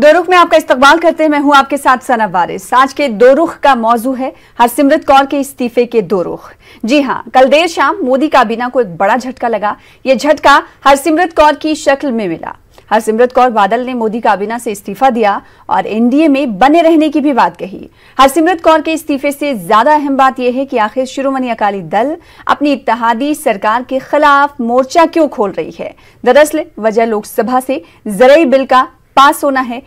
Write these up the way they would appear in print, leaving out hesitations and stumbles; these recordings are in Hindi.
दो रुख में आपका इस्तकबाल करते हैं। मैं हूं आपके साथ सना वारिस। आज के दो रुख का मौजू है हरसिमरत कौर के इस्तीफे के दो रुख। जी हां, कल देर शाम मोदी काबीना को एक बड़ा झटका लगा। ये झटका हरसिमरत कौर की शक्ल में मिला। हरसिमरत कौर बादल ने मोदी काबीना से इस्तीफा दिया और एनडीए में बने रहने की भी बात कही। हरसिमरत कौर के इस्तीफे से ज्यादा अहम बात यह है कि आखिर शिरोमणि अकाली दल अपनी इत्तेहादी सरकार के खिलाफ मोर्चा क्यों खोल रही है। दरअसल वजह लोकसभा से जरई बिल का पास होना है।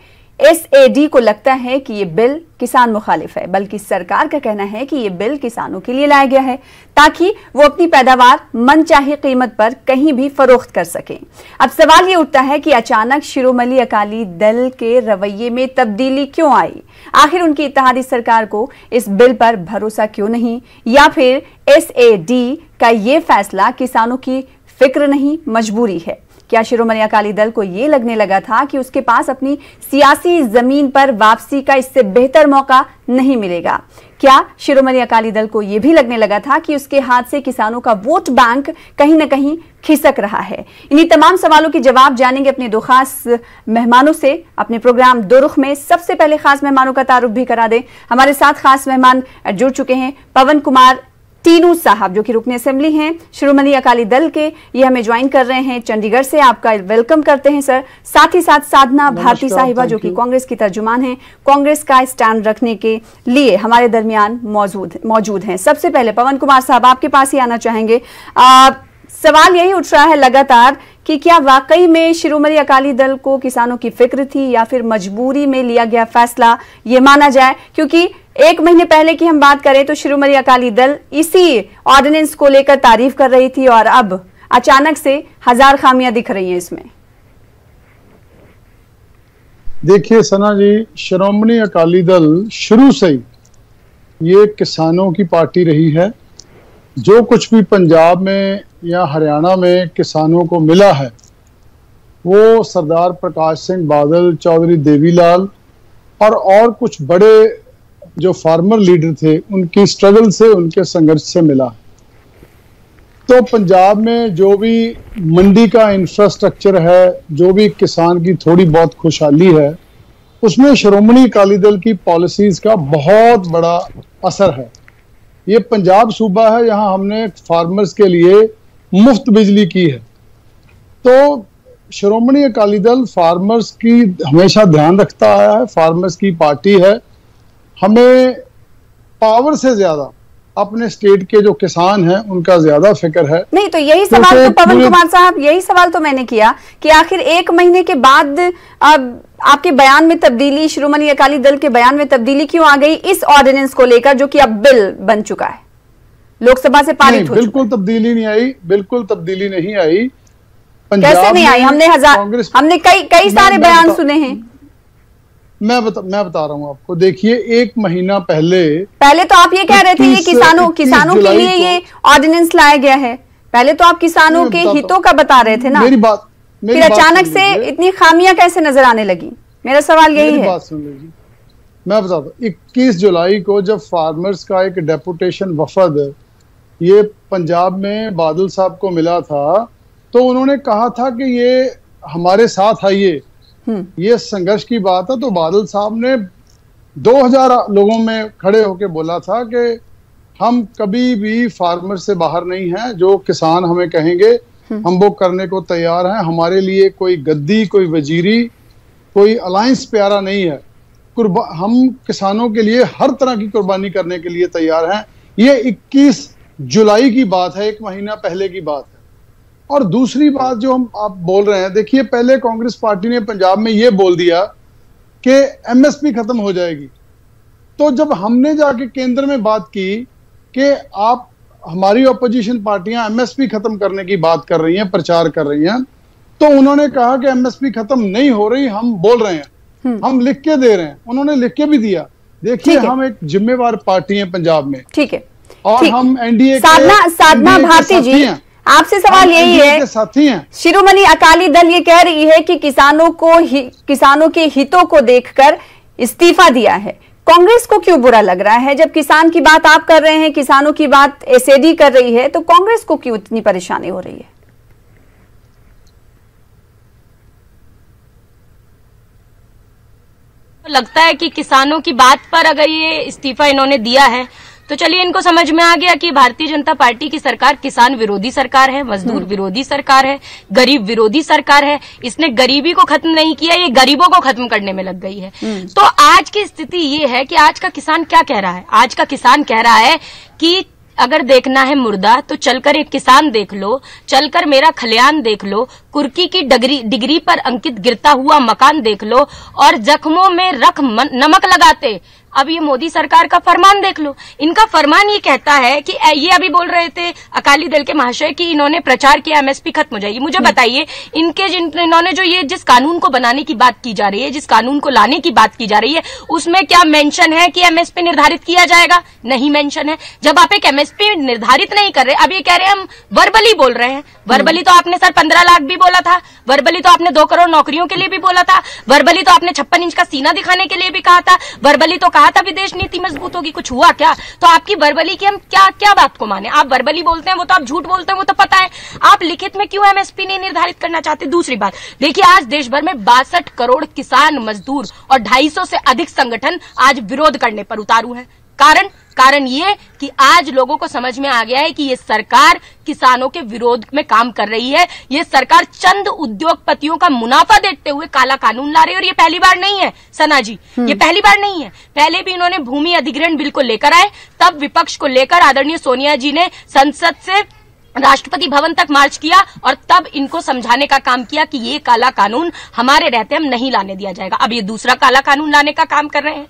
एसएडी को लगता है कि ये बिल किसान मुखालिफ है, बल्कि सरकार का कहना है कि ये बिल किसानों के लिए लाया गया है ताकि वो अपनी पैदावार मनचाही कीमत पर कहीं भी फरोख्त कर सकें। अब सवाल ये उठता है कि अचानक शिरोमणि अकाली दल के रवैये में तब्दीली क्यों आई? आखिर उनकी इत्तेहादी सरकार को इस बिल पर भरोसा क्यों नहीं, या फिर एसएडी का ये फैसला किसानों की फिक्र नहीं मजबूरी है? क्या शिरोमणि अकाली दल को यह लगने लगा था कि उसके पास अपनी सियासी जमीन पर वापसी का इससे बेहतर मौका नहीं मिलेगा? क्या शिरोमणि अकाली दल को यह भी लगने लगा था कि उसके हाथ से किसानों का वोट बैंक कहीं ना कहीं खिसक रहा है? इन्हीं तमाम सवालों के जवाब जानेंगे अपने दो खास मेहमानों से अपने प्रोग्राम दो रुख में। सबसे पहले खास मेहमानों का तारुफ भी करा दें। हमारे साथ खास मेहमान जुड़ चुके हैं पवन कुमार टीनू साहब, जो कि रुकने असेंबली हैं शिरोमणि अकाली दल के। ये हमें ज्वाइन कर रहे हैं चंडीगढ़ से। आपका वेलकम करते हैं सर। साथ ही साथ साधना भारती साहिबा, जो कि कांग्रेस की तर्जुमान हैं, कांग्रेस का स्टैंड रखने के लिए हमारे दरमियान मौजूद हैं। सबसे पहले पवन कुमार साहब, आपके पास ही आना चाहेंगे। सवाल यही उठ रहा है लगातार कि क्या वाकई में शिरोमणि अकाली दल को किसानों की फिक्र थी या फिर मजबूरी में लिया गया फैसला ये माना जाए? क्योंकि एक महीने पहले की हम बात करें तो शिरोमणि अकाली दल इसी ऑर्डिनेंस को लेकर तारीफ कर रही थी और अब अचानक से हजार खामियां दिख रही हैं इसमें। देखिए सना जी, शिरोमणि अकाली दल शुरू से ही ये किसानों की पार्टी रही है। जो कुछ भी पंजाब में या हरियाणा में किसानों को मिला है वो सरदार प्रकाश सिंह बादल, चौधरी देवी लाल और कुछ बड़े जो फार्मर लीडर थे उनकी स्ट्रगल से, उनके संघर्ष से मिला। तो पंजाब में जो भी मंडी का इंफ्रास्ट्रक्चर है, जो भी किसान की थोड़ी बहुत खुशहाली है, उसमें शिरोमणि अकाली दल की पॉलिसीज का बहुत बड़ा असर है। ये पंजाब सूबा है, यहाँ हमने फार्मर्स के लिए मुफ्त बिजली की है। तो शिरोमणि अकाली दल फार्मर्स की हमेशा ध्यान रखता आया है, फार्मर्स की पार्टी है। हमें पावर से ज्यादा अपने स्टेट के जो किसान हैं उनका ज्यादा फिक्र है। नहीं तो यही सवाल तो पवन कुमार साहब, यही सवाल तो मैंने किया कि आखिर एक महीने के बाद अब आपके बयान में तब्दीली, शिरोमणि अकाली दल के बयान में तब्दीली क्यों आ गई इस ऑर्डिनेंस को लेकर, जो कि अब बिल बन चुका है, लोकसभा से पारित हो चुका है? बिल्कुल तब्दीली नहीं आई, बिल्कुल तब्दीली नहीं आई। कैसे नहीं आई? हमने कई सारे बयान सुने हैं। मैं बता रहा हूं आपको। देखिए, एक महीना पहले तो आप ये कह रहे थे ये किसानों के लिए ये ऑर्डिनेंस लाया गया है। पहले तो आप किसानों के हितों का बता रहे थे ना। फिर अचानक से इतनी खामियां कैसे नजर आने लगी? मेरा सवाल यही है। मैं बता दूं, 21 जुलाई को जब फार्मर्स का एक डेपुटेशन वफद ये पंजाब में बादल साहब को मिला था तो उन्होंने कहा था कि ये हमारे साथ आइए, ये संघर्ष की बात है। तो बादल साहब ने 2000 लोगों में खड़े होकर बोला था कि हम कभी भी फार्मर से बाहर नहीं हैं, जो किसान हमें कहेंगे हम वो करने को तैयार हैं। हमारे लिए कोई गद्दी, कोई वजीरी, कोई अलायंस प्यारा नहीं है। हम किसानों के लिए हर तरह की कुर्बानी करने के लिए तैयार हैं। ये 21 जुलाई की बात है, एक महीना पहले की बात है। और दूसरी बात जो हम आप बोल रहे हैं, देखिए पहले कांग्रेस पार्टी ने पंजाब में ये बोल दिया कि एमएसपी खत्म हो जाएगी। तो जब हमने जाके केंद्र में बात की कि आप, हमारी ओपोजिशन पार्टियां एमएसपी खत्म करने की बात कर रही हैं, प्रचार कर रही हैं, तो उन्होंने कहा कि एमएसपी खत्म नहीं हो रही, हम बोल रहे हैं, हम लिख के दे रहे हैं। उन्होंने लिख के भी दिया। देखिए, हम एक जिम्मेवार पार्टी है पंजाब में, ठीक है, और हम एनडीए के आपसे सवाल यही है। शिरोमणि अकाली दल ये कह रही है कि किसानों के हितों को देखकर इस्तीफा दिया है। कांग्रेस को क्यों बुरा लग रहा है? जब किसान की बात आप कर रहे हैं, किसानों की बात एसएडी कर रही है, तो कांग्रेस को क्यों इतनी परेशानी हो रही है? लगता है कि किसानों की बात पर अगर ये इस्तीफा इन्होंने दिया है तो चलिए इनको समझ में आ गया कि भारतीय जनता पार्टी की सरकार किसान विरोधी सरकार है, मजदूर विरोधी सरकार है, गरीब विरोधी सरकार है। इसने गरीबी को खत्म नहीं किया, ये गरीबों को खत्म करने में लग गई है। तो आज की स्थिति ये है कि आज का किसान क्या कह रहा है? आज का किसान कह रहा है कि अगर देखना है मुर्दा तो चलकर एक किसान देख लो, चलकर मेरा खलियान देख लो, कुर्की की डिग्री पर अंकित गिरता हुआ मकान देख लो और जख्मों में रख नमक लगाते। अब ये मोदी सरकार का फरमान देख लो। इनका फरमान ये कहता है कि ये अभी बोल रहे थे अकाली दल के महाशय कि इन्होंने प्रचार किया एमएसपी खत्म हो जाएगी। मुझे बताइए इनके इन्होंने जो ये जिस कानून को बनाने की बात की जा रही है, जिस कानून को लाने की बात की जा रही है, उसमें क्या मेंशन है कि एमएसपी निर्धारित किया जाएगा? नहीं मेंशन है। जब आप एक एमएसपी निर्धारित नहीं कर रहे, अब ये कह रहे हैं हम वर्बली बोल रहे हैं। वर्बली तो आपने सर 15 लाख भी बोला था, वर्बली तो आपने 2 करोड़ नौकरियों के लिए भी बोला था, वर्बली तो आपने 56 इंच का सीना दिखाने के लिए भी कहा था, वर्बली तो था विदेश नीति मजबूत होगी। कुछ हुआ क्या? तो आपकी वर्बली की हम क्या क्या बात को माने? आप वर्बली बोलते हैं, वो तो आप झूठ बोलते हैं, वो तो पता है। आप लिखित में क्यों एमएसपी नहीं निर्धारित करना चाहते? दूसरी बात देखिए, आज देश भर में 62 करोड़ किसान, मजदूर और 250 से अधिक संगठन आज विरोध करने पर उतारू हैं। कारण ये कि आज लोगों को समझ में आ गया है कि ये सरकार किसानों के विरोध में काम कर रही है। ये सरकार चंद उद्योगपतियों का मुनाफा देखते हुए काला कानून ला रही है। और ये पहली बार नहीं है सना जी, ये पहली बार नहीं है। पहले भी इन्होंने भूमि अधिग्रहण बिल को लेकर आए, तब विपक्ष को लेकर आदरणीय सोनिया जी ने संसद से राष्ट्रपति भवन तक मार्च किया और तब इनको समझाने का काम किया कि ये काला कानून हमारे रहते हम नहीं लाने दिया जाएगा। अब ये दूसरा काला कानून लाने का काम कर रहे हैं।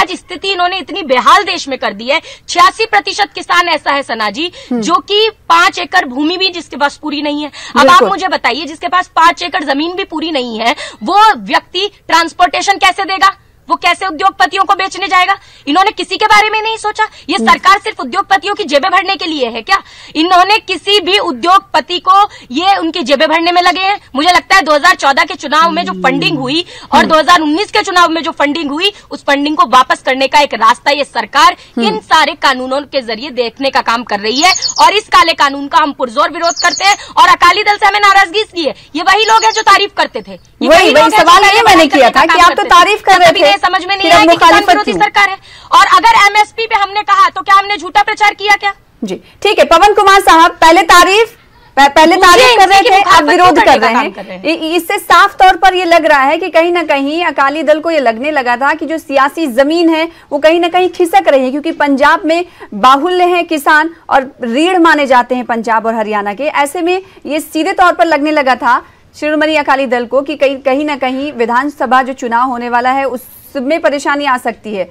आज स्थिति इन्होंने इतनी बेहाल देश में कर दी है। 86% किसान ऐसा है सना जी जो कि 5 एकड़ भूमि भी जिसके पास पूरी नहीं है। अब आप मुझे बताइए, जिसके पास 5 एकड़ जमीन भी पूरी नहीं है वो व्यक्ति ट्रांसपोर्टेशन कैसे देगा? वो कैसे उद्योगपतियों को बेचने जाएगा? इन्होंने किसी के बारे में नहीं सोचा। ये सरकार सिर्फ उद्योगपतियों की जेबें भरने के लिए है क्या? इन्होंने किसी भी उद्योगपति को ये उनकी जेबें भरने में लगे हैं? मुझे लगता है 2014 के चुनाव में जो फंडिंग हुई और 2019 के चुनाव में जो फंडिंग हुई, उस फंडिंग को वापस करने का एक रास्ता ये सरकार इन सारे कानूनों के जरिए देखने का काम कर रही है। और इस काले कानून का हम पुरजोर विरोध करते हैं और अकाली दल से हमें नाराजगी इसलिए। ये वही लोग हैं जो तारीफ करते थे। मैंने किया था कि आप तो तारीफ कर रहे थे, समझ में नहीं आया कि किसान विरोधी सरकार है। और अगर एमएसपी पे हमने कहा तो क्या हमने झूठा प्रचार किया क्या? जी ठीक है पवन कुमार साहब, पहले तारीफ कर रहे थे, अब विरोध कर रहे हैं। इससे साफ तौर पर ये लग रहा है कि कहीं ना कहीं अकाली दल को ये लगने लगा था कि जो सियासी जमीन है वो कहीं ना कहीं खिसक रही है, क्योंकि पंजाब में बाहुल्य हैं किसान और रीढ़ माने जाते हैं पंजाब और हरियाणा के। ऐसे में ये सीधे तौर पर लगने लगा था शिरोमणि अकाली दल को कि कहीं ना कहीं विधानसभा जो चुनाव होने वाला है उसमें परेशानी आ सकती है।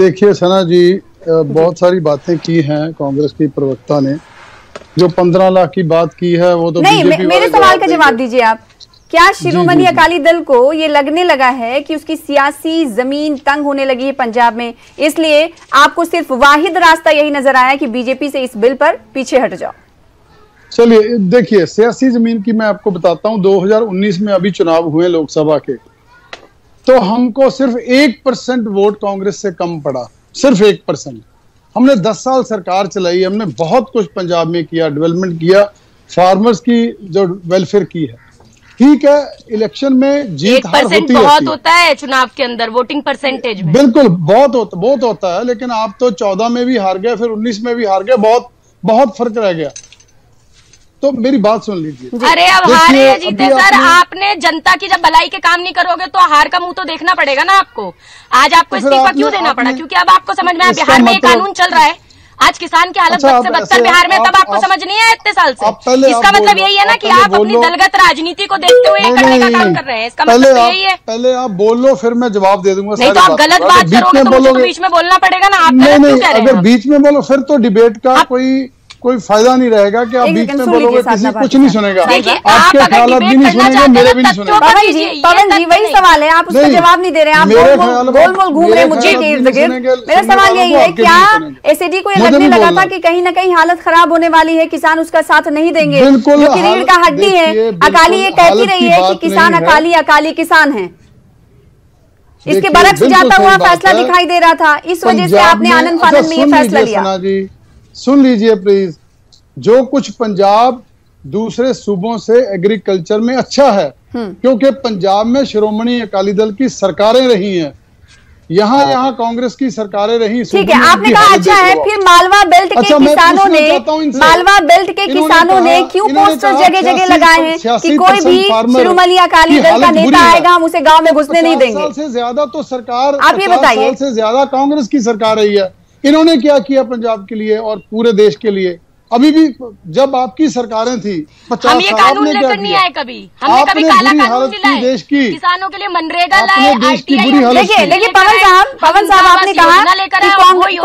देखिए सना जी, बहुत सारी बातें की हैं कांग्रेस की प्रवक्ता ने। जो 15 लाख की बात की है वो तो नहीं, मेरे सवाल का जवाब दीजिए आप। क्या शिरोमणि अकाली दल को ये लगने लगा है कि उसकी सियासी जमीन तंग होने लगी है पंजाब में, इसलिए आपको सिर्फ वाहिद रास्ता यही नजर आया कि बीजेपी से इस बिल पर पीछे हट जाओ? चलिए देखिए, सियासी जमीन की मैं आपको बताता हूँ। 2019 में अभी चुनाव हुए लोकसभा के, तो हमको सिर्फ 1% वोट कांग्रेस से कम पड़ा, सिर्फ 1%। हमने 10 साल सरकार चलाई, हमने बहुत कुछ पंजाब में किया, डेवलपमेंट किया, फार्मर्स की जो वेलफेयर की है। ठीक है, इलेक्शन में जीत हार होती है, बहुत होता है चुनाव के अंदर वोटिंग परसेंटेज में। बिल्कुल बहुत होता है, लेकिन आप तो 14 में भी हार गए, फिर 19 में भी हार गए, बहुत फर्क रह गया। तो मेरी बात सुन लीजिए। अरे अब हारे या जीते सर, आपने जनता की जब भलाई के काम नहीं करोगे तो हार का मुंह तो देखना पड़ेगा ना आपको। आज आपको इस्तीफा क्यों देना पड़ा? क्योंकि अब आपको समझ में आया बिहार में कानून चल रहा है, आज किसान की हालत बद से बदतर बिहार में, तब आपको समझ नहीं आया इतने साल से। इसका मतलब यही है ना कि आप अपनी दलगत राजनीति को देखते हुए करने का काम कर रहे हैं। इसका मतलब यही है। पहले आप बोल लो, फिर मैं जवाब दे दूंगा। नहीं तो आप गलत बात करोगे तो मुझे बीच में बोलना पड़ेगा ना। आप अगर बीच में बोलो फिर तो डिबेट का कोई फायदा नहीं रहेगा कि आप बीच में बोलोगे, किसी कुछ नहीं सुनेगा, आपके ख्यालात भी नहीं सुनेंगे, मेरे भी नहीं सुनेंगे। पवन जी वही सवाल है, आप उसका जवाब नहीं दे रहे हैं। आप गोल गोल घूम रहे मुद्दे के इर्द गिर्द। मेरा सवाल यही है, क्या एसईडी को ये लगने लगा था कि कहीं ना कहीं हालत खराब होने वाली है, किसान उसका साथ नहीं देंगे, जो कि रीढ़ का हड्डी है। अकाली ये कहती रही है कि किसान अकाली, अकाली किसान है। इसके बरक्स जाता हुआ फैसला दिखाई दे रहा था, इस वजह से आपने आनंद फानंद में ये फैसला लिया। सुन लीजिए प्लीज, जो कुछ पंजाब दूसरे सूबों से एग्रीकल्चर में अच्छा है क्योंकि पंजाब में शिरोमणि अकाली दल की सरकारें रही हैं, यहाँ कांग्रेस की सरकारें रही। ठीक है, आपने कहा अच्छा है। फिर मालवा बेल्ट के किसानों ने क्यों पोस्टर जगह जगह लगाए हैं कि कोई भी शिरोमणि अकाली दल का नेता आएगा हम उसे गांव में घुसने नहीं देंगे? 50 साल से ज्यादा तो सरकार, आप ये बताइए, 50 साल से ज्यादा कांग्रेस की सरकार रही है। इन्होंने क्या किया पंजाब के लिए और पूरे देश के लिए? अभी भी जब आपकी सरकारें थी 50 साल में क्या किया? आपने बुरी हालत की देश की, किसानों के लिए मनरेगा लाए, देश की बुरी हालत। देखिए पवन साहब आपने कहा कि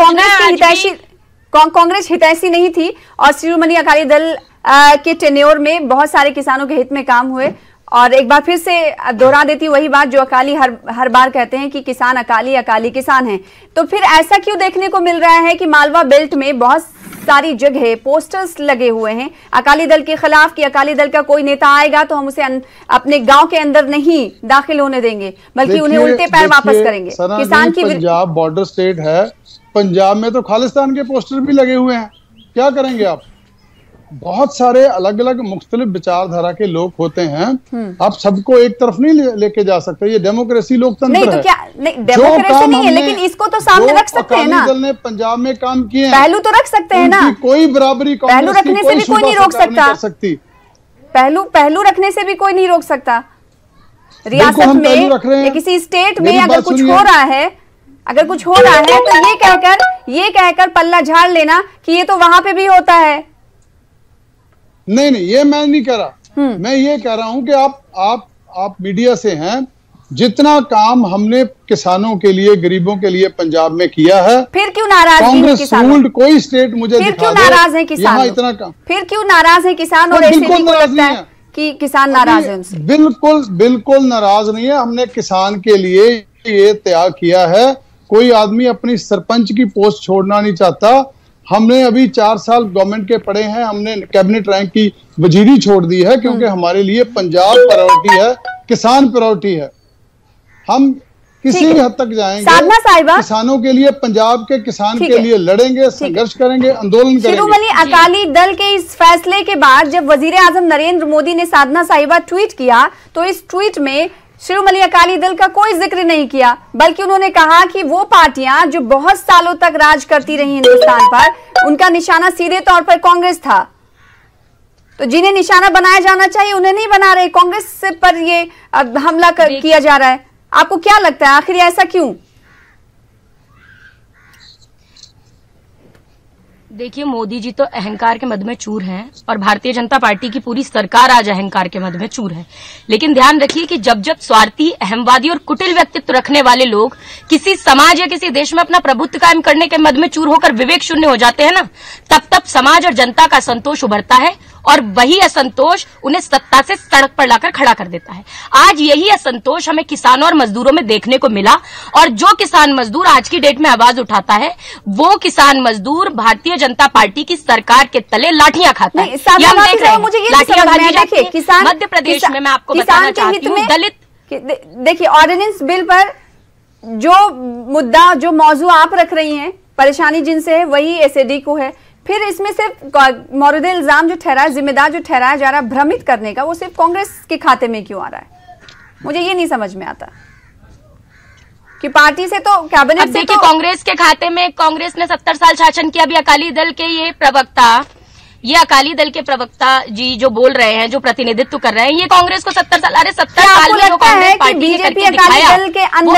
कांग्रेस हितैषी नहीं थी और शिरोमणि अकाली दल के टेन्योर में बहुत सारे किसानों के हित में काम हुए। और एक बार फिर से दोहरा देती वही बात जो अकाली हर बार कहते हैं कि किसान अकाली अकाली किसान हैं, तो फिर ऐसा क्यों देखने को मिल रहा है कि मालवा बेल्ट में बहुत सारी जगह पोस्टर्स लगे हुए हैं अकाली दल के खिलाफ कि अकाली दल का कोई नेता आएगा तो हम उसे अपने गांव के अंदर नहीं दाखिल होने देंगे बल्कि उन्हें उल्टे पैर वापस करेंगे। किसान की पंजाब बॉर्डर स्टेट है, पंजाब में तो खालिस्तान के पोस्टर भी लगे हुए हैं, क्या करेंगे आप? बहुत सारे अलग अलग मुख्तलिफ विचारधारा के लोग होते हैं, आप सबको एक तरफ नहीं लेके जा सकते, ये डेमोक्रेसी लोकतंत्र नहीं, तो क्या नहीं, डेमोक्रेसी नहीं है लेकिन इसको तो सामने रख सकते हैं ना। दल ने पंजाब में काम किए, पहलू तो रख सकते हैं ना, कोई बराबरी पहलू रखने से भी कोई नहीं रोक सकता, पहलू रखने से भी कोई नहीं रोक सकता। रियासत में किसी स्टेट में अगर कुछ हो रहा है तो ये कहकर पल्ला झाड़ लेना कि ये तो वहां पे भी होता है, नहीं, ये मैं नहीं कह रहा। मैं ये कह रहा हूं कि आप मीडिया से हैं, जितना काम हमने किसानों के लिए, गरीबों के लिए पंजाब में किया है, फिर क्यों नाराज हैं किसान? कोई स्टेट मुझे दिखा दे इतना काम, फिर क्यों नाराज है किसान? और बिल्कुल नाराज नहीं है कि किसान नाराज है, बिल्कुल नाराज नहीं है। हमने किसान के लिए ये त्याग किया है, कोई आदमी अपनी सरपंच की पोस्ट छोड़ना नहीं चाहता। हमने अभी 4 साल गवर्नमेंट के पढ़े हैं, हमने कैबिनेट रैंक की वजीरी छोड़ दी है क्योंकि हमारे लिए पंजाब प्रायोरिटी है, किसान प्रायोरिटी है। हम किसी भी हद तक जाएंगे किसानों के लिए, पंजाब के किसान के लिए लड़ेंगे, संघर्ष करेंगे, आंदोलन करेंगे। शिरोमणि अकाली दल के इस फैसले के बाद जब वजीर आजम नरेंद्र मोदी ने साधना साहिबा ट्वीट किया तो इस ट्वीट में शिरोमणि अकाली दल का कोई जिक्र नहीं किया, बल्कि उन्होंने कहा कि वो पार्टियां जो बहुत सालों तक राज करती रही हिंदुस्तान पर, उनका निशाना सीधे तौर पर कांग्रेस था, तो जिन्हें निशाना बनाया जाना चाहिए उन्हें नहीं बना रहे, कांग्रेस पर ये हमला किया जा रहा है। आपको क्या लगता है आखिर ऐसा क्यों? देखिए, मोदी जी तो अहंकार के मद में चूर हैं और भारतीय जनता पार्टी की पूरी सरकार आज अहंकार के मद में चूर है, लेकिन ध्यान रखिए कि जब जब स्वार्थी, अहमवादी और कुटिल व्यक्तित्व रखने वाले लोग किसी समाज या किसी देश में अपना प्रभुत्व कायम करने के मद में चूर होकर विवेक शून्य हो जाते हैं ना, तब समाज और जनता का संतोष उभरता है और वही असंतोष उन्हें सत्ता से सड़क पर लाकर खड़ा कर देता है। आज यही असंतोष हमें किसानों और मजदूरों में देखने को मिला और जो किसान मजदूर आज की डेट में आवाज उठाता है वो किसान मजदूर भारतीय जनता पार्टी की सरकार के तले लाठियां खाता है। हम देख रहे हैं लाठियां मध्य प्रदेश में। मैं आपको बताना चाहती हूँ, दलित देखिए ऑर्डिनेंस बिल पर जो मुद्दा, जो मौजूद आप रख रही है, परेशानी जिनसे है वही एसएडी को है, फिर इसमें सिर्फ मौरदे इल्जाम जो ठहराया, जिम्मेदार जो ठहराया जा रहा है भ्रमित करने का, वो सिर्फ कांग्रेस के खाते में क्यों आ रहा है? मुझे ये नहीं समझ में आता कि पार्टी से तो कैबिनेट से, तो कांग्रेस के खाते में, कांग्रेस ने 70 साल शासन किया। अभी अकाली दल के अकाली दल के प्रवक्ता जी जो बोल रहे हैं, जो प्रतिनिधित्व कर रहे हैं, ये कांग्रेस को 70 साल, अरे 70 साल में कांग्रेस पार्टी बीजेपी अकाली दल के अंदर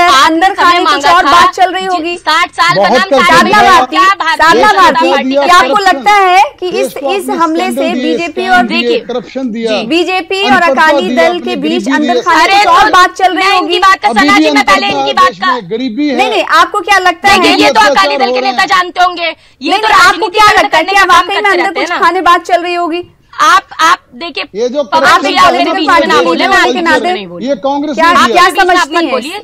कुछ और बात चल रही होगी। 60 साल का नाम साधना भारती। क्या आपको लगता है कि इस हमले से बीजेपी और अकाली दल के बीच अंदर खाने और बात चल रही होगी? नहीं, आपको क्या लगता है? ये तो अकाली दल के नेता जानते होंगे। ये आपको क्या लगता है कुछ खाने बात चल रही होगी? आप देखिए, ये जो कांग्रेस क्या समझती है?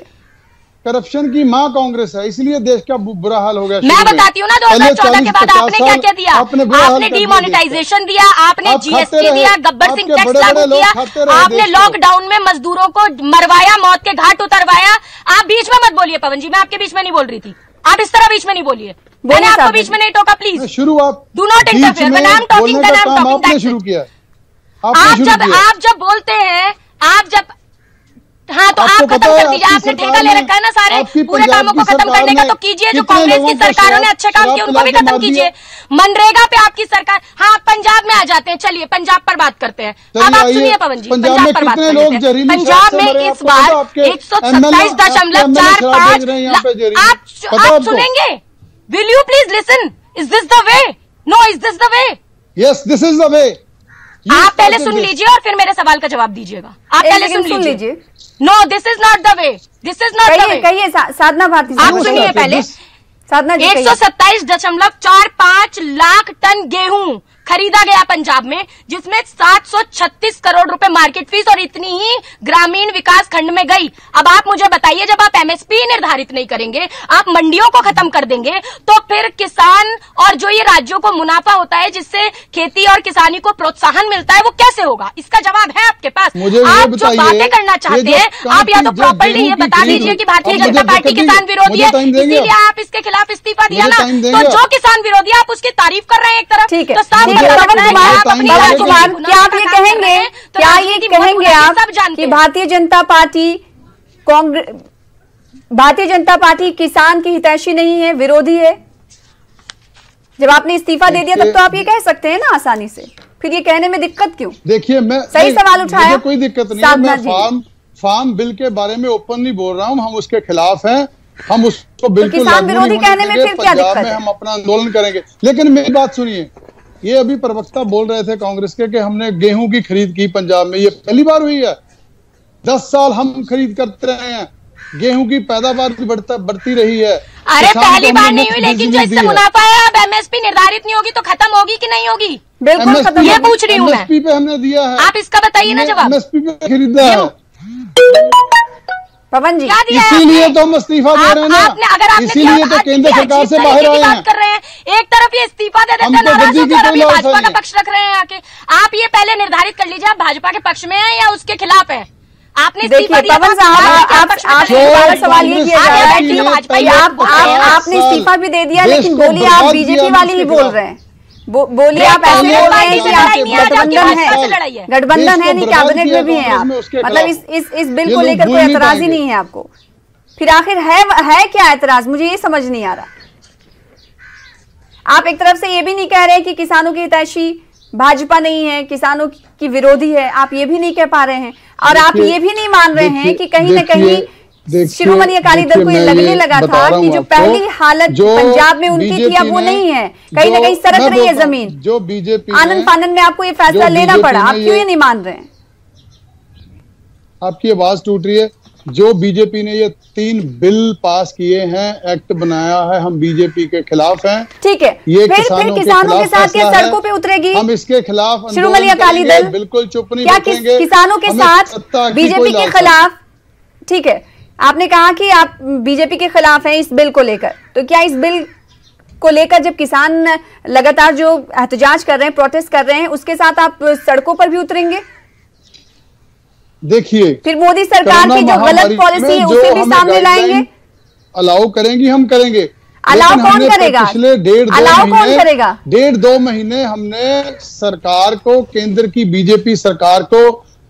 करप्शन की मां कांग्रेस है, इसलिए देश का बुरा हाल हो गया। मैं बताती हूँ ना, 2014 के बाद आपने क्या क्या दिया? आपने डिमोनेटाइजेशन दिया, आपने जीएसटी दिया, गब्बर सिंह टैक्स लागू किया, आपने लॉकडाउन में मजदूरों को मरवाया, मौत के घाट उतरवाया। आप बीच में मत बोलिए पवन जी, मैं आपके बीच में नहीं बोल रही थी, आप इस तरह बीच में नहीं बोलिए। मैंने आपको बीच में नहीं टोका, प्लीज। शुरुआत do not interfere when I am talking, then I am talking. शुरू किया आप जब बोलते हैं, आप जब हाँ तो आप खत्म कर दीजिए, आपने ठेका ले रखा है ना सारे पूरे कामों को खत्म करने का, तो कीजिए जो कांग्रेस की सरकारों ने अच्छे काम किए उनको भी खत्म कीजिए। मनरेगा पे आपकी सरकार, हाँ पंजाब में आ जाते हैं, चलिए पंजाब पर बात करते हैं। अब आप सुनिए पवन जी, पंजाब पर बात करते हैं। पंजाब में इस बार 127.45 आप सुनेंगे, will you please listen, is this the way, no is this the way, yes this is the way. आप पहले सुन लीजिए और फिर मेरे सवाल का जवाब दीजिएगा। आप पहले सुन लीजिए, no this is not the way, this is not the way. कहिए साधना भारती, आप सुनिए पहले। साधना जी 127.45 लाख टन गेहूं खरीदा गया पंजाब में, जिसमें 736 करोड़ रुपए मार्केट फीस और इतनी ही ग्रामीण विकास खंड में गई। अब आप मुझे बताइए, जब आप एमएसपी निर्धारित नहीं करेंगे, आप मंडियों को खत्म कर देंगे, तो फिर किसान और जो ये राज्यों को मुनाफा होता है जिससे खेती और किसानी को प्रोत्साहन मिलता है वो कैसे होगा? इसका जवाब है आपके पास। आप जो बातें करना चाहते हैं आप या तो प्रॉपरली ये बता दीजिए कि भारतीय जनता पार्टी किसान विरोधी है, इसीलिए आप इसके खिलाफ इस्तीफा दिया ना, तो जो किसान विरोधी है आप उसकी तारीफ कर रहे हैं एक तरफ, तो साफ पवन कुमार क्या आप ये कहेंगे, आप कि भारतीय जनता पार्टी किसान की हितैषी नहीं है, विरोधी है? जब आपने इस्तीफा दे दिया तब तो आप ये कह सकते हैं ना आसानी से, फिर ये कहने में दिक्कत क्यों? देखिए मैं सही सवाल उठाया, कोई दिक्कत नहीं, फार्म बिल के बारे में ओपनली बोल रहा हूँ, हम उसके खिलाफ हैं, हम उसको बिल्कुल किसान विरोधी कहने में फिर क्या दिक्कत है? हम अपना आंदोलन करेंगे। लेकिन मेरी बात सुनिए, ये अभी प्रवक्ता बोल रहे थे कांग्रेस के कि हमने गेहूं की खरीद की पंजाब में, ये पहली बार हुई है, 10 साल हम खरीद करते रहे हैं, गेहूं की पैदावार भी बढ़ती रही है। अरे पहली बार नहीं हुई, लेकिन जो इससे मुनाफा है, अब एमएसपी निर्धारित नहीं होगी तो खत्म होगी कि नहीं होगी? बिल्कुल, ये पूछ रही हूँ, एमएसपी पे हमने दिया है, आप इसका बताइए ना जवाब, एमएसपी पे खरीदा है पवन जी, इसीलिए तो हम इस्तीफा दे रहे हैं ना, इसीलिए तो केंद्र सरकार से बाहर आए हैं। एक तरफ ये इस्तीफा दे देते हैं, भाजपा का पक्ष रख रहे हैं आके। आप ये पहले निर्धारित कर लीजिए, आप भाजपा के पक्ष में हैं या उसके खिलाफ हैं? आपने इस्तीफा दिया, आपने इस्तीफा भी दे दिया, लेकिन बोलिए आप बीजेपी वाली ही बोल रहे हैं, बोलिए आप ऐसे बोल रहे हैं कि आप गठबंधन है, नहीं कैबिनेट में भी हैं आप, मतलब इस बिल को लेकर कोई एतराज ही नहीं है आपको, फिर आखिर है क्या एतराज, मुझे ये समझ नहीं आ रहा। आप एक तरफ से ये भी नहीं कह रहे कि किसानों की हितैषी भाजपा नहीं है, किसानों की विरोधी है, आप ये भी नहीं कह पा रहे हैं, और आप ये भी नहीं मान रहे हैं कि कहीं ना कहीं शिरोमणि अकाली दल को ये लगने लगा था कि जो पहली हालत पंजाब में उनकी थी अब वो नहीं है, कहीं ना कहीं सरक रही है जमीन, जो बीजेपी आनंद फानंद में आपको ये फैसला लेना पड़ा, आप क्यों ये नहीं मान रहे हैं? आपकी आवाज टूट रही है। जो बीजेपी ने ये 3 बिल पास किए हैं, एक्ट बनाया है, हम बीजेपी के खिलाफ हैं, ठीक है, ये किसानों के साथ ये सड़कों पे उतरेगी, हम इसके खिलाफ, शिरोमणि अकाली दल बिल्कुल चुप नहीं बैठेंगे, किसानों के साथ बीजेपी के खिलाफ, ठीक है। आपने कहा कि आप बीजेपी के खिलाफ हैं इस बिल को लेकर, तो क्या इस बिल को लेकर जब किसान लगातार जो एहतजाज कर रहे हैं, प्रोटेस्ट कर रहे हैं, उसके साथ आप सड़कों पर भी उतरेंगे? देखिए फिर मोदी सरकार की जो गलत पॉलिसी है उसे भी सामने लाएंगे, अलाउ करेंगी, हम करेंगे, अलाउ कौन करेगा? पिछले डेढ़ दो महीने हमने सरकार को, केंद्र की बीजेपी सरकार को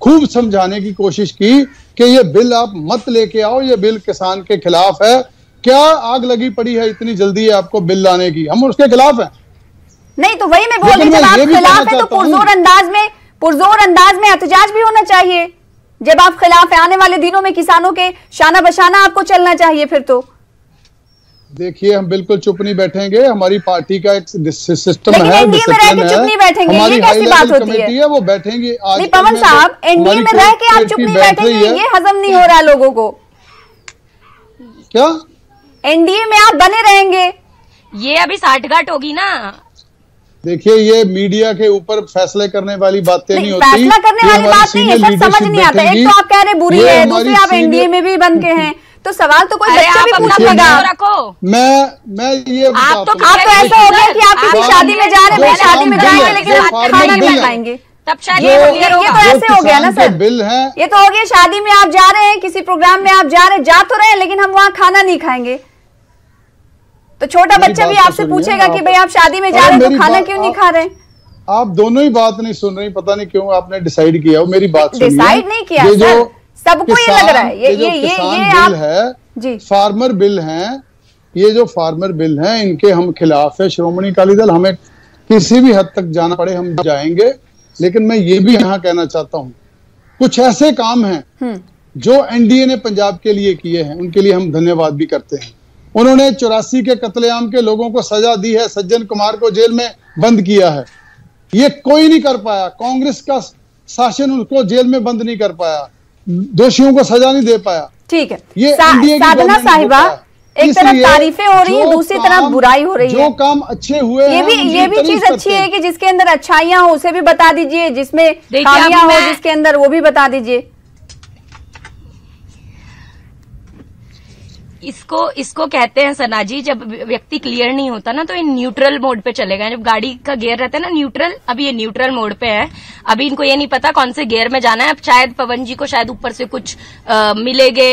खूब समझाने की कोशिश की कि ये बिल आप मत लेके आओ, ये बिल किसान के खिलाफ है, क्या आग लगी पड़ी है इतनी जल्दी है आपको बिल लाने की? हम उसके खिलाफ हैं। नहीं तो वही मैं बोल रही हूं, आप खिलाफ है तो पुरजोर अंदाज में एहतजाज भी होना चाहिए, जब आप खिलाफ है आने वाले दिनों में किसानों के शाना बशाना आपको चलना चाहिए फिर तो। देखिए हम बिल्कुल चुप नहीं बैठेंगे, हमारी पार्टी का एक सिस्टम है, चुप नहीं बैठेंगे, ये कैसी बात होती है? वो बैठेंगे पवन साहब, एनडीए में रह के आप चुप नहीं बैठेंगे, ये हजम नहीं हो रहा लोगों को। क्या एनडीए में आप बने रहेंगे? ये अभी साठगांठ होगी ना। देखिए ये मीडिया के ऊपर फैसले करने वाली बातें नहीं होती, फैसला करने वाली बात नहीं है, सब समझ नहीं आता। एक तो आप कह रहे बुरी है, दूसरी आप एनडीए में भी बन के हैं, तो सवाल तो कोई बच्चा भी पूछ रखो। मैं ये आप तो ऐसा हो गया कि आप किसी शादी में जा रहे हैं, लेकिन खाना नहीं बनाएंगे, तब शायद ये तो ऐसे हो गया ना सर, बिल है ये तो हो गया, शादी में आप जा रहे हैं, किसी प्रोग्राम में आप जा रहे हैं, जा तो रहे हैं लेकिन हम वहाँ खाना नहीं खाएंगे, तो छोटा बच्चा भी आपसे पूछेगा कि भाई आप शादी में जा रहे हैं तो खाना क्यों नहीं खा रहे हैं? आप दोनों ही बात नहीं सुन रही, पता नहीं क्यों आपने डिसाइड किया, मेरी बात डिसाइड नहीं किया, सबको ये लग रहा है ये फार्मर बिल है, ये जो फार्मर बिल है इनके हम खिलाफ है। शिरोमणि अकाली दल हमें किसी भी हद तक जाना पड़े हम जाएंगे, लेकिन मैं ये भी यहाँ कहना चाहता हूँ कुछ ऐसे काम हैं जो एनडीए ने पंजाब के लिए किए हैं उनके लिए हम धन्यवाद भी करते हैं। उन्होंने 84 के कत्लेआम के लोगों को सजा दी है, सज्जन कुमार को जेल में बंद किया है, ये कोई नहीं कर पाया। कांग्रेस का शासन उनको जेल में बंद नहीं कर पाया, दोषियों को सजा नहीं दे पाया। ठीक है, ये साधना साहिबा एक तरफ तारीफें हो रही है, दूसरी तरफ बुराई हो रही है। जो काम अच्छे हुए ये भी चीज अच्छी है कि जिसके अंदर अच्छाइयां हो उसे भी बता दीजिए, जिसमें खामियां हो जिसके अंदर वो भी बता दीजिए। इसको कहते हैं सना जी, जब व्यक्ति क्लियर नहीं होता ना तो ये न्यूट्रल मोड पे चले गए। जब गाड़ी का गियर रहता है ना न्यूट्रल, अभी ये न्यूट्रल मोड पे है, अभी इनको ये नहीं पता कौन से गियर में जाना है। अब शायद पवन जी को शायद ऊपर से कुछ मिलेंगे,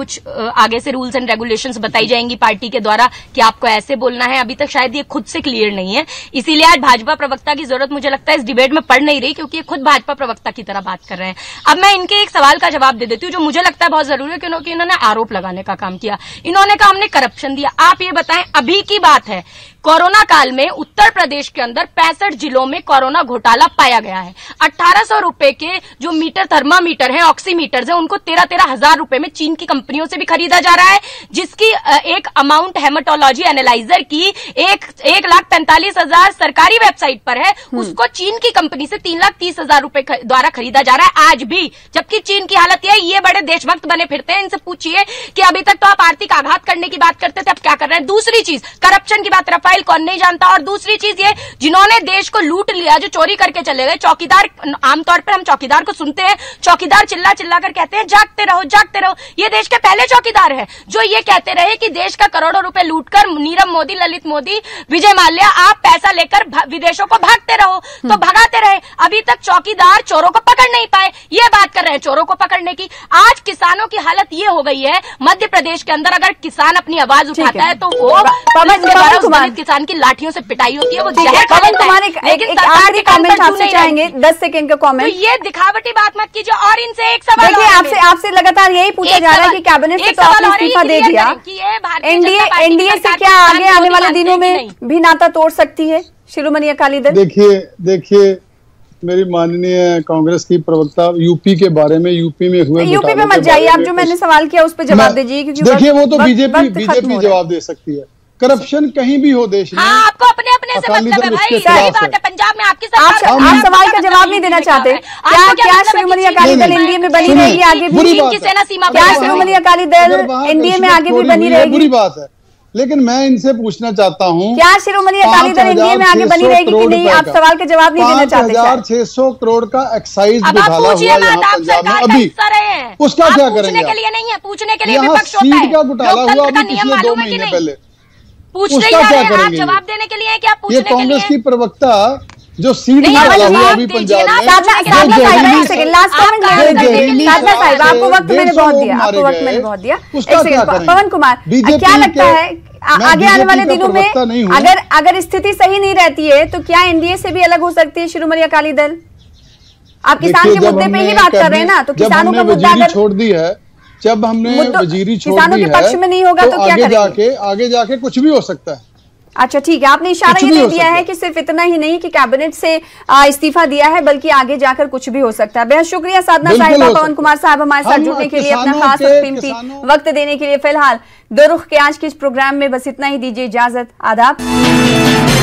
कुछ आगे से रूल्स एंड रेगुलेशंस बताई जाएंगी पार्टी के द्वारा कि आपको ऐसे बोलना है। अभी तक शायद ये खुद से क्लियर नहीं है, इसीलिए आज भाजपा प्रवक्ता की जरूरत मुझे लगता है इस डिबेट में पड़ नहीं रही, क्योंकि ये खुद भाजपा प्रवक्ता की तरह बात कर रहे हैं। अब मैं इनके एक सवाल का जवाब दे देती हूँ जो मुझे लगता है बहुत जरूरी है, क्योंकि इन्होंने आरोप लगाने का काम किया, इन्होंने कहा हमने करप्शन दिया। आप ये बताएं, अभी की बात है, कोरोना काल में उत्तर प्रदेश के अंदर 65 जिलों में कोरोना घोटाला पाया गया है। 1800 रुपए के जो मीटर थर्मामीटर हैं, ऑक्सीमीटर्स हैं, उनको 13-13 हजार रुपए में चीन की कंपनियों से भी खरीदा जा रहा है, जिसकी एक अमाउंट हेमाटोलॉजी एनालाइजर की 1,45,000 सरकारी वेबसाइट पर है, उसको चीन की कंपनी से 3,30,000 रुपए द्वारा खरीदा जा रहा है आज भी, जबकि चीन की हालत यह है। ये बड़े देशभक्त बने फिरते हैं, इनसे पूछिए कि अभी तक तो आप आर्थिक आघात करने की बात करते थे, अब क्या कर रहे हैं। दूसरी चीज, करप्शन की बात रफाल कौन नहीं जानता, और दूसरी चीज ये जिन्होंने देश को लूट लिया, जो चोरी करके चले गए। चौकीदार, आमतौर पर हम चौकीदार को सुनते हैं, चौकीदार चिल्ला चिल्ला कर कहते हैं जागते रहो जागते रहो, ये देश के पहले चौकीदार हैं जो ये कहते रहे कि देश का करोड़ों रुपए लूटकर नीरव मोदी, ललित मोदी, विजय माल्या आप पैसा लेकर विदेशों को भागते रहो, तो भगाते रहे। अभी तक चौकीदार चोरों को पकड़ नहीं पाए, ये बात कर रहे हैं चोरों को पकड़ने की। आज किसानों की हालत ये हो गई है मध्य प्रदेश के अंदर, अगर किसान अपनी आवाज उठाता है तो वो किसान की लाठियों से पिटाई होती है, वो जहर। कमेंट आपसे चाहेंगे 10 सेकंड का कमेंट। तो ये दिखावटी बात मत कीजिए। और इनसे एक सवाल आपसे लगातार यही पूछा जा रहा है कि कैबिनेट से तो इस्तीफा दे दिया, एनडीए से क्या आगे आने वाले दिनों में भी नाता तोड़ सकती है शिरोमणि अकाली दल? देखिए मेरी माननीय कांग्रेस की प्रवक्ता, यूपी के बारे में, यूपी में मत जाइए आप, जो मैंने सवाल किया उस पर जवाब दीजिए, क्योंकि देखिए वो तो बीजेपी जवाब दे सकती है। करप्शन कहीं भी हो देश में, आपको अपने से मतलब है भाई, सही बात है। पंजाब में आपकी आप सवाल का जवाब नहीं देना चाहते। क्या शिरोमणि अकाली दल एनडीए में बनी रहेगी आगे भी? क्या शिरोमणि अकाली दल एनडीए में आगे भी बनी रहेगी? बुरी बात है, लेकिन मैं इनसे पूछना चाहता हूँ क्या शिरोमणि अकाली दल एनडीए में आगे बनी रहेगी कि नहीं? आप सवाल का जवाब नहीं देना चाहते। 5,600 करोड़ का एक्साइज घोटाला हुआ है पंजाब में, अभी उसका क्या करेंगे? सीट का घोटाला हुआ अभी पिछले 2 महीने पहले, उसका क्या करेंगे? जवाब देने के लिए है कि आप पूछने के लिए। ये कांग्रेस की प्रवक्ता जो सीट घोटाला हुआ अभी पंजाब में, आपको वक्त मैंने बहुत दिया, उसका क्या करेंगे? पवन कुमार, क्या लगता है आगे आने वाले दिनों में अगर स्थिति सही नहीं रहती है तो क्या एनडीए से भी अलग हो सकती है शिरोमणि अकाली दल? आप किसान के मुद्दे पे ही बात कर रहे हैं ना, तो किसानों का मुद्दा अगर छोड़ दी है, जब हमने वजीरी छोड़ दी है, पक्ष में नहीं होगा तो क्या करेंगे? आगे जाके कुछ भी हो सकता है। अच्छा ठीक है, आपने इशारा ये दे दिया है कि सिर्फ इतना ही नहीं कि कैबिनेट से इस्तीफा दिया है, बल्कि आगे जाकर कुछ भी हो सकता है। बेहद शुक्रिया साधना साहिबा, पवन कुमार साहब हमारे साथ जुड़ने के लिए, अपना खास और कीमती वक्त देने के लिए। फिलहाल दो रुख के आज के इस प्रोग्राम में बस इतना ही, दीजिए इजाजत, आदाब।